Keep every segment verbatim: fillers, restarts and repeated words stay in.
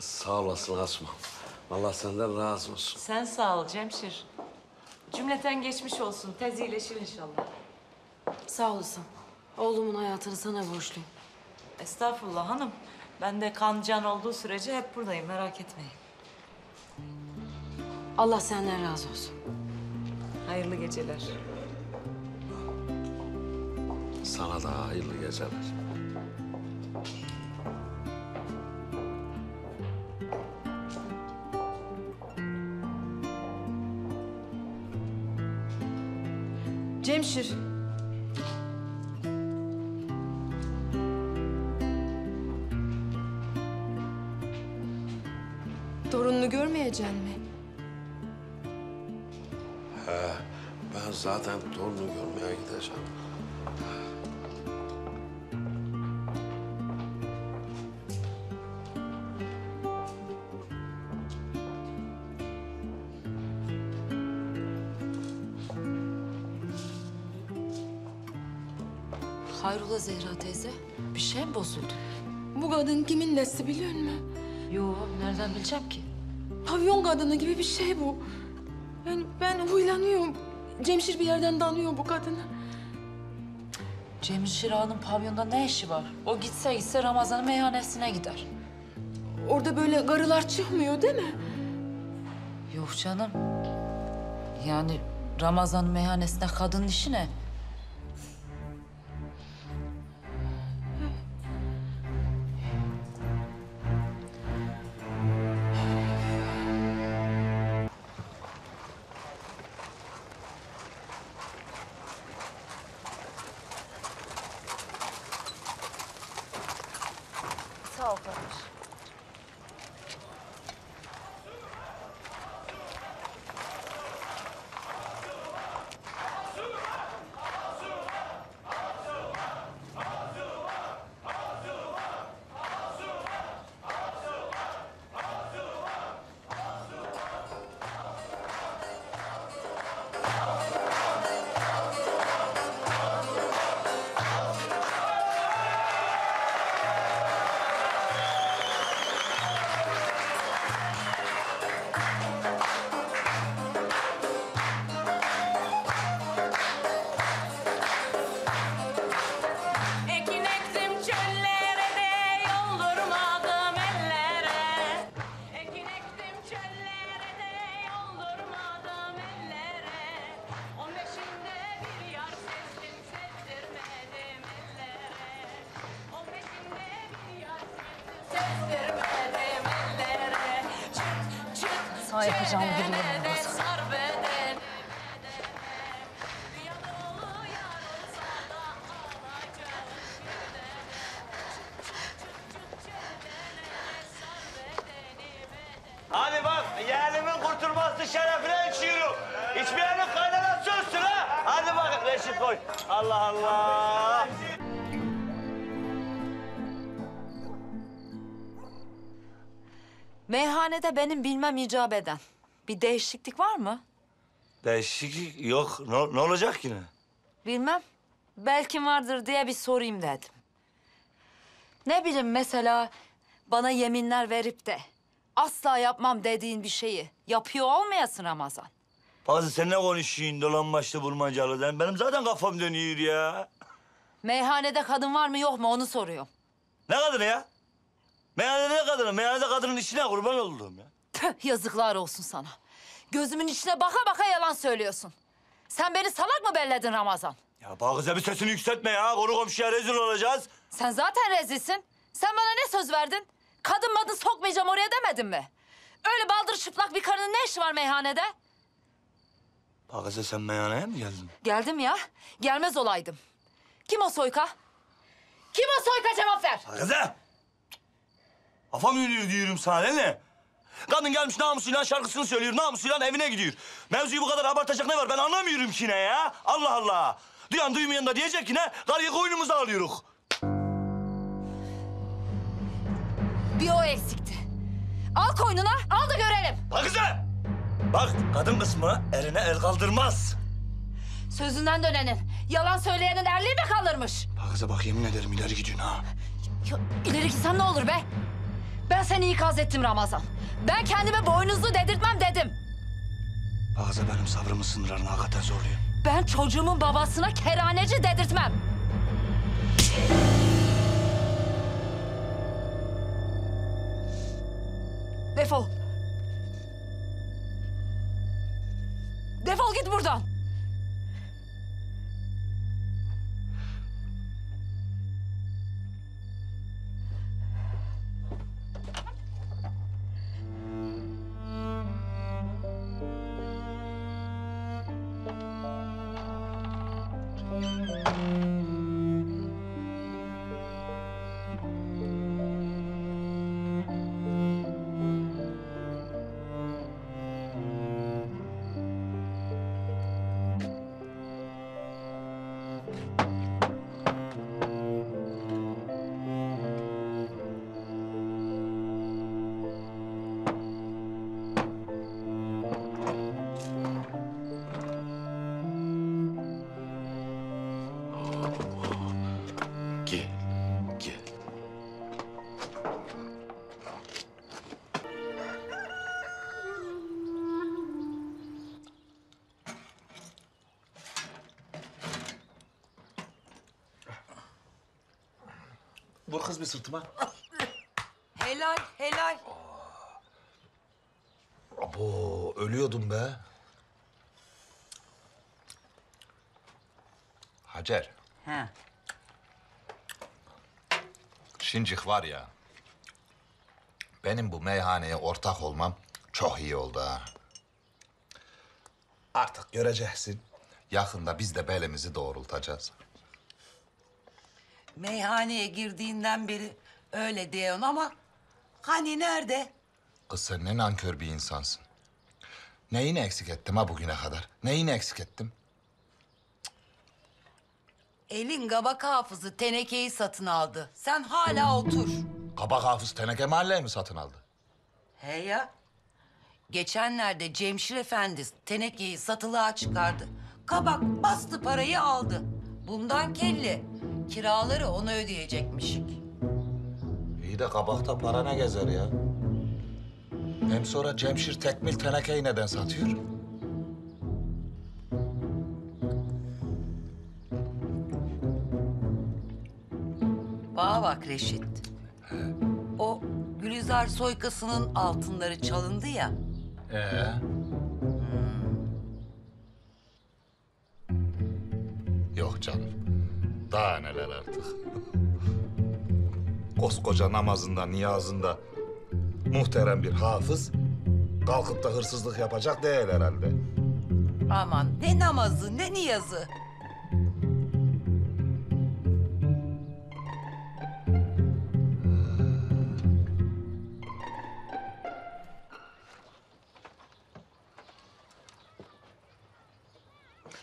Sağ olasın Asuman. Allah senden razı olsun. Sen sağ ol Cemşir. Cümleten geçmiş olsun. Tez iyileşir inşallah. Sağ olasın. Oğlumun hayatını sana borçluyum. Estağfurullah hanım. Ben de kan can olduğu sürece hep buradayım. Merak etmeyin. Allah senden razı olsun. Hayırlı geceler. Sana da hayırlı geceler. Cemşir. Torununu görmeyecek mi? He, ben zaten torununu görmeye gideceğim. Hayrola Zehra teyze, bir şey mi bozuldu? Bu kadın kimin nesi biliyor musun? Yo, nereden bileceğim ki? Pavyon kadını gibi bir şey bu. Yani ben huylanıyorum. Cemşir bir yerden danıyor bu kadını. Cemşir Ağa'nın pavyonda ne işi var? O gitse gitse Ramazan'ın meyhanesine gider. Orada böyle karılar çıkmıyor değil mi? Yok canım. Yani Ramazan'ın meyhanesine kadının işi ne? Yapacağımı biliyorum Ramazan. Hadi bak, yeğenimin kurtulması şerefine içiyorum. İçmeyenin kaynana sözsün ha. Hadi bak Reşit koy. Allah Allah. Meyhanede benim bilmem icap eden bir değişiklik var mı? Değişiklik yok. Ne, ne olacak yine? Bilmem. Belki vardır diye bir sorayım dedim. Ne bileyim mesela bana yeminler verip de asla yapmam dediğin bir şeyi yapıyor olmayasın Ramazan. Bazı sen ne konuşuyorsun dolanbaçlı bulmacalı? Benim zaten kafam dönüyor ya. Meyhanede kadın var mı yok mu onu soruyorum. Ne kadını ya? Meyhanede ne kadını? Meyhanede kadının işine kurban oldum ya. Püh, yazıklar olsun sana. Gözümün içine baka baka yalan söylüyorsun. Sen beni salak mı belledin Ramazan? Ya Pakize bir sesini yükseltme ya. Konu komşuya rezil olacağız. Sen zaten rezilsin. Sen bana ne söz verdin? Kadın madın sokmayacağım oraya demedin mi? Öyle baldır çıplak bir karının ne işi var meyhanede? Pakize sen meyhaneye mi geldin? Geldim ya. Gelmez olaydım. Kim o soyka? Kim o soyka cevap ver. Pakize! Afam yürüyor diyorum sana değil mi? Kadın gelmiş namusuyla şarkısını söylüyor, namusuyla evine gidiyor. Mevzuyu bu kadar abartacak ne var ben anlamıyorum ki ne ya? Allah Allah! Duyan duymayan da diyecek ki ne? Karıyı koynumuza alıyoruz. Bir o eksikti. Al koynuna, al da görelim. Bak kızım! Bak, kadın kısmı eline el kaldırmaz. Sözünden dönenin, yalan söyleyenin erliği mi kalırmış? Bak kızım bak yemin ederim ileri gidiyorsun ha. Ya, ileri gitsen ne olur be? Ben seni ikaz ettim Ramazan. Ben kendime boynuzlu dedirtmem dedim. Bazı benim sabrımın sınırlarını hakikaten zorluyor. Ben çocuğumun babasına kerhaneci dedirtmem. Defol. Defol git buradan. Vur kız bir sırtıma. Helal, helal. Abo, ölüyordum be. Hacer. He. Şincik var ya, benim bu meyhaneye ortak olmam çok iyi oldu ha. Artık göreceksin. Yakında biz de belimizi doğrultacağız. Meyhaneye girdiğinden beri öyle diyorsun ama hani nerede? Kız sen ne nankör bir insansın. Neyini eksik ettim ha bugüne kadar? Neyini eksik ettim? Elin kabak hafızı tenekeyi satın aldı. Sen hala otur. Kabak hafız teneke mahalleyi mi satın aldı? He ya. Geçenlerde Cemşir efendi tenekeyi satılığa çıkardı. Kabak bastı parayı aldı. Bundan kelli. Kiraları onu ödeyecekmiş. İyi de kabakta para ne gezer ya? Hem sonra Cemşir tekmil tenekeyi neden satıyor? Bana bak Reşit. He. O Gülizar soykasının altınları çalındı ya. Ee? Hmm. Yok canım. Daha neler artık. Koskoca namazında, niyazında muhterem bir hafız kalkıp da hırsızlık yapacak değil herhalde. Aman ne namazı, ne niyazı.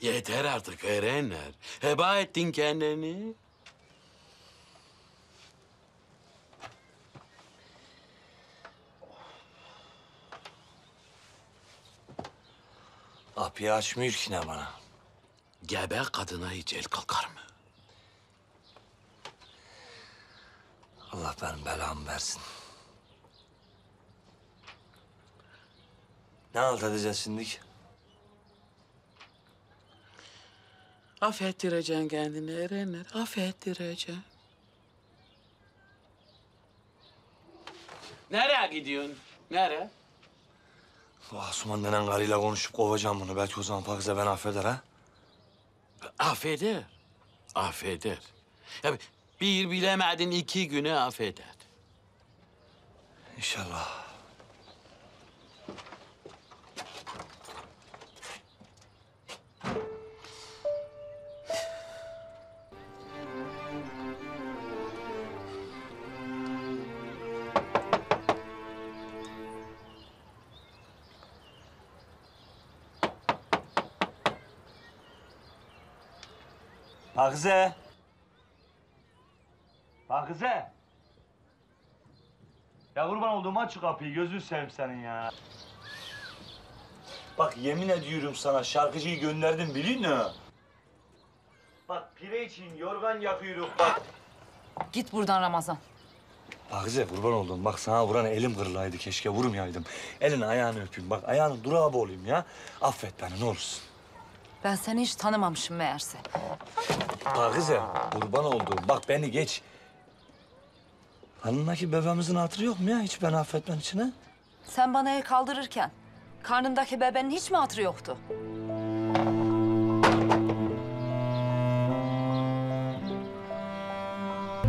Yeter artık Erenler. Heba ettin kendini. Kapıyı açmıyor ki ne bana. Gebe kadına hiç el kalkar mı? Allah benim belamı versin. Ne halt edeceğiz şimdi ki? Affettireceksin kendini Erenler, affettireceksin. Nereye gidiyorsun? Nereye? Asuman denen karıyla konuşup kovacağım bunu. Belki o zaman Pakize beni affeder ha? Affeder. Affeder. Ya bir bilemedin iki güne affeder. İnşallah. Pakize! Pakize! Ya kurban olduğum aç şu kapıyı, gözünü seveyim senin ya. Bak yemin ediyorum sana, şarkıcıyı gönderdim biliyor musun? Bak pire için yorgan yakıyoruz bak. Git buradan Ramazan. Pakize kurban oldum. Bak sana vuran elim kırılaydı. Keşke vurmayaydım. Elini ayağını öpeyim. Bak ayağının durağabı olayım ya. Affet beni ne olursun. Ben seni hiç tanımamışım meğerse. Pakize kurban olduğum. Bak beni geç. Hanımdaki bebeğimizin hatırı yok mu ya? Hiç beni affetmen için ha? Sen bana el kaldırırken karnımdaki bebeğin hiç mi hatırı yoktu?